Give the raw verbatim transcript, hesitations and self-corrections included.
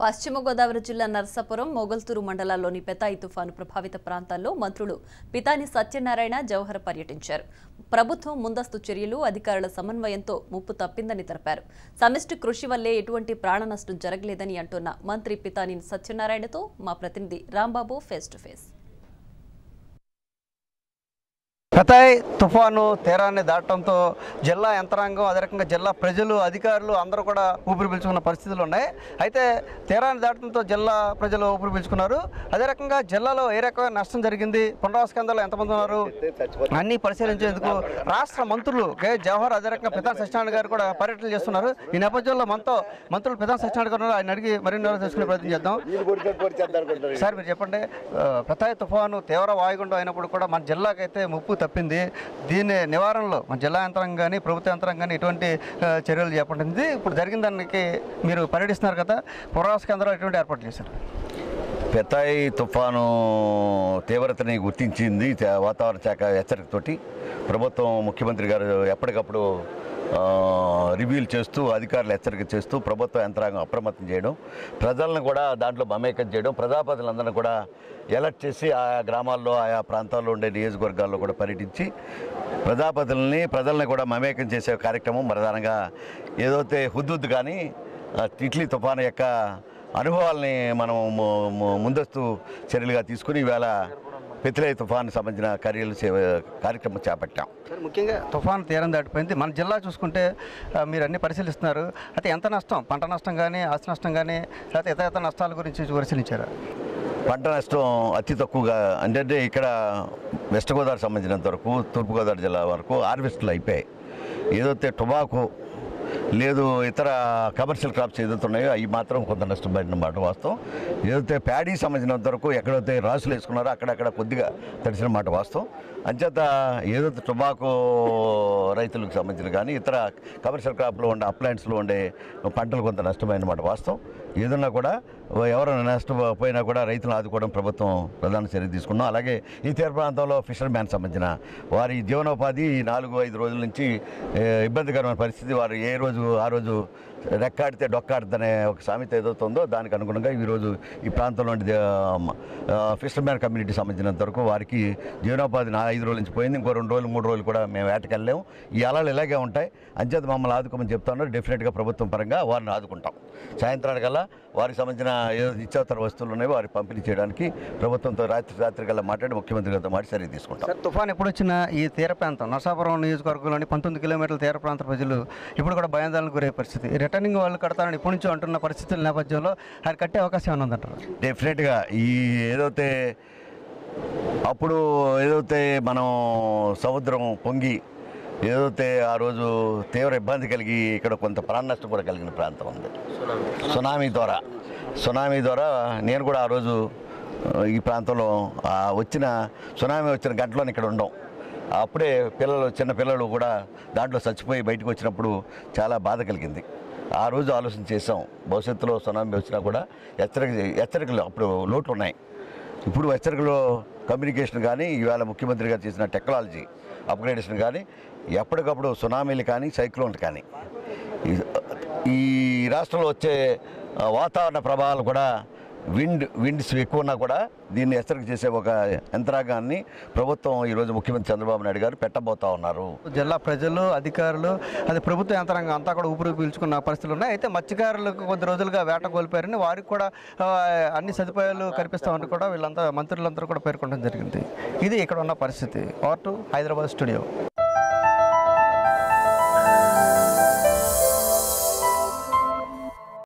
పశ్చిమ గోదావరి జిల్లా నర్సాపురం మోగల్తూరు మండలాల్లోని పెతాయి తుఫాను ప్రభావిత ప్రాంతాల్లో మంత్రులు పితాని సత్యనారాయణ జవహర్ పర్యటించారు. ప్రభుత్వం ముందస్తు చర్యలు అధికారుల సమన్వయంతో ముప్పు తప్పిందని తెలిపారు. సమిష్టి కృషి వల్లే ఎటువంటి ప్రాణ నష్టం జరగలేదని అంటున్న మంత్రి పితాని సత్యనారాయణతో మా ప్రతినిధి రాంబాబు ఫేస్ టు ఫేస్. పెతాయి తుఫాను తీరాన్ని దాటడంతో జిల్లా యంత్రాంగం, అదే రకంగా జిల్లా ప్రజలు, అధికారులు అందరూ కూడా ఊపిరి పీల్చుకున్న పరిస్థితులు ఉన్నాయి. అయితే తీరాన్ని దాటడంతో జిల్లా ప్రజలు ఊపిరి పీల్చుకున్నారు. అదే రకంగా జిల్లాలో ఏ రకమైన నష్టం జరిగింది, పునరావాస కేంద్రాల్లో ఎంతమంది ఉన్నారు, అన్నీ పరిశీలించేందుకు రాష్ట్ర మంత్రులు కే జవహర్, అదే రకంగా పితాని సత్యనారాయణ గారు కూడా పర్యటన చేస్తున్నారు. ఈ నేపథ్యంలో మనతో మంత్రులు పితాని సత్యనారాయణ గారు ఆయన అడిగి మరిన్ని తెలుసుకునే ప్రయత్నం చేద్దాం. సార్, మీరు చెప్పండి, పెతాయి తుఫాను తీవ్ర వాయుగుండం అయినప్పుడు కూడా మన జిల్లాకైతే ముప్పు తప్పింది. దీని నివారణలో మన జిల్లా యంత్రాంగం కానీ ప్రభుత్వ యంత్రాంగం కానీ ఎటువంటి చర్యలు చేపట్టింది? ఇప్పుడు జరిగిన దానికి మీరు పర్యటిస్తున్నారు కదా, పునరావాస కేంద్రాలు ఎటువంటి ఏర్పాటు చేశారు? పెతాయి తుఫాను తీవ్రతని గుర్తించింది వాతావరణ శాఖ హెచ్చరికతోటి. ప్రభుత్వం, ముఖ్యమంత్రి గారు ఎప్పటికప్పుడు రివ్యూలు చేస్తూ, అధికారులు హెచ్చరిక చేస్తూ, ప్రభుత్వ యంత్రాంగం అప్రమత్తం చేయడం, ప్రజలను కూడా దాంట్లో మమేకం చేయడం, ప్రజాప్రతినిధులందరినీ కూడా ఎలర్ట్ చేసి ఆయా గ్రామాల్లో, ఆయా ప్రాంతాల్లో ఉండే నియోజకవర్గాల్లో కూడా పర్యటించి ప్రజాప్రతినిధులని, ప్రజల్ని కూడా మమేకం చేసే కార్యక్రమం ప్రధానంగా ఏదైతే హుద్దుద్ కానీ తిట్లీ తుఫాను యొక్క అనుభవాల్ని మనం ముందస్తు చర్యలుగా తీసుకుని ఈవేళ పెథాయ్ తుఫాను సంబంధించిన కార్యాలు కార్యక్రమం చేపట్టాం. ముఖ్యంగా తుఫాను తీరం దాటిపోయింది. మన జిల్లా చూసుకుంటే మీరు అన్ని పరిశీలిస్తున్నారు. అయితే ఎంత నష్టం, పంట నష్టం కానీ, ఆస్తి నష్టం కానీ, లేకపోతే ఇతర ఇతర నష్టాల గురించి పరిశీలించారు? పంట నష్టం అతి తక్కువగా, అంటే ఇక్కడ వెస్ట్ గోదావరి సంబంధించినంత వరకు, తూర్పుగోదావరి జిల్లా వరకు హార్వెస్ట్లు అయిపోయాయి. ఏదైతే టొబాకో లేదు ఇతర కమర్షియల్ క్రాప్స్ ఏదైతున్నాయో అవి మాత్రం కొంత నష్టపడిన మాట వాస్తవం. ఏదైతే ప్యాడీ సంబంధించినంత వరకు ఎక్కడైతే రాసులు వేసుకున్నారో అక్కడక్కడ కొద్దిగా తడిసిన మాట వాస్తవం. అంచేత ఏదైతే టొబాకో రైతులకు సంబంధించిన కానీ ఇతర కమర్షియల్ క్రాప్లో ఉండే అప్లయన్స్లో ఉండే పంటలు కొంత నష్టమైన మాట వాస్తవం. ఏదన్నా కూడా ఎవరైనా నష్టపోయినా కూడా రైతులను ఆదుకోవడం ప్రభుత్వం ప్రధాన చర్య తీసుకున్నాం. అలాగే ఈ తీర ప్రాంతంలో ఫిషర్మ్యాన్ సంబంధించిన వారి జీవనోపాధి నాలుగు ఐదు రోజుల నుంచి ఇబ్బందికరమైన పరిస్థితి. వారు ఏ రోజు ఆ రోజు రెక్కాడితే డొక్కాడుతనే ఒక సామెత ఏదవుతుందో దానికి అనుగుణంగా ఈరోజు ఈ ప్రాంతంలో ఫిషర్మ్యాన్ కమ్యూనిటీ సంబంధించినంత వరకు వారికి జీవనోపాధి నా ఐదు రోజుల నుంచి పోయింది. ఇంకో రెండు రోజులు మూడు రోజులు కూడా మేము వేటకెళ్ళలేము. ఈ అలలు ఇలాగే ఉంటాయి. అంచేత మమ్మల్ని ఆదుకోమని చెప్తాను. డెఫినెట్గా ప్రభుత్వం పరంగా వారిని ఆదుకుంటాం. సాయంత్రానికల్లా వారికి సంబంధించిన ఏదో నిత్యావసర వస్తువులు ఉన్నాయి వారికి పంపిణీ చేయడానికి ప్రభుత్వంతో రాత్రి రాత్రి కల్లా మాట్లాడి ముఖ్యమంత్రి గారితో మాట్లాడి చర్య తీసుకుంటాం. సార్, తుఫాన్ ఎప్పుడు వచ్చినా ఈ తీర ప్రాంతం నర్సాపురం నియోజకవర్గంలోని పంతొమ్మిది కిలోమీటర్ల తీర ప్రాంత ప్రజలు ఇప్పుడు కూడా భయాందోళనకు గురయ్యే పరిస్థితి. రిటర్నింగ్ వాళ్ళు కడతారని ఇప్పటి నుంచో అంటున్న పరిస్థితుల నేపథ్యంలో ఆయన కట్టే అవకాశం ఏమైనా ఉందంటారు? డెఫినెట్గా ఈ ఏదైతే అప్పుడు ఏదైతే మనం సముద్రం పొంగి ఏదైతే ఆ రోజు తీవ్ర ఇబ్బంది కలిగి ఇక్కడ కొంత ప్రాణ నష్టం కూడా కలిగిన ప్రాంతం ఉంది. సునామీ ద్వారా సునామీ ద్వారా నేను కూడా ఆ రోజు ఈ ప్రాంతంలో వచ్చిన సునామీ వచ్చిన గంటలోనే ఇక్కడ ఉండం. అప్పుడే పిల్లలు, చిన్న పిల్లలు కూడా దాంట్లో చచ్చిపోయి బయటకు వచ్చినప్పుడు చాలా బాధ కలిగింది. ఆ రోజు ఆలోచన చేసాం, భవిష్యత్తులో సునామీ వచ్చినా కూడా హెచ్చరిక హెచ్చరికలు అప్పుడు లోట్లు ఉన్నాయి. ఇప్పుడు హెచ్చరికలో కమ్యూనికేషన్ కానీ, ఇవాళ ముఖ్యమంత్రి గారు చేసిన టెక్నాలజీ అప్గ్రేడేషన్ కానీ, ఎప్పటికప్పుడు సునామీలు కానీ, సైక్లోన్లు కానీ, ఈ రాష్ట్రంలో వచ్చే వాతావరణ ప్రభావాలు కూడా, విండ్ విండ్స్ ఎక్కువ ఉన్నా కూడా దీన్ని హెచ్చరిక చేసే ఒక యంత్రాంగాన్ని ప్రభుత్వం ఈరోజు ముఖ్యమంత్రి చంద్రబాబు నాయుడు గారు పెట్టబోతా ఉన్నారు. జిల్లా ప్రజలు, అధికారులు, అది ప్రభుత్వ యంత్రాంగం అంతా కూడా ఊపిరి పీల్చుకున్న పరిస్థితులు ఉన్నాయి. అయితే మత్స్యకారులకు కొద్ది రోజులుగా వేట కోల్పోయారని, వారికి కూడా అన్ని సదుపాయాలు కల్పిస్తామని కూడా వీళ్ళంతా మంత్రులందరూ కూడా పేర్కొనడం జరిగింది. ఇది ఇక్కడ ఉన్న పరిస్థితి. ఆర్ టు హైదరాబాద్ స్టూడియో.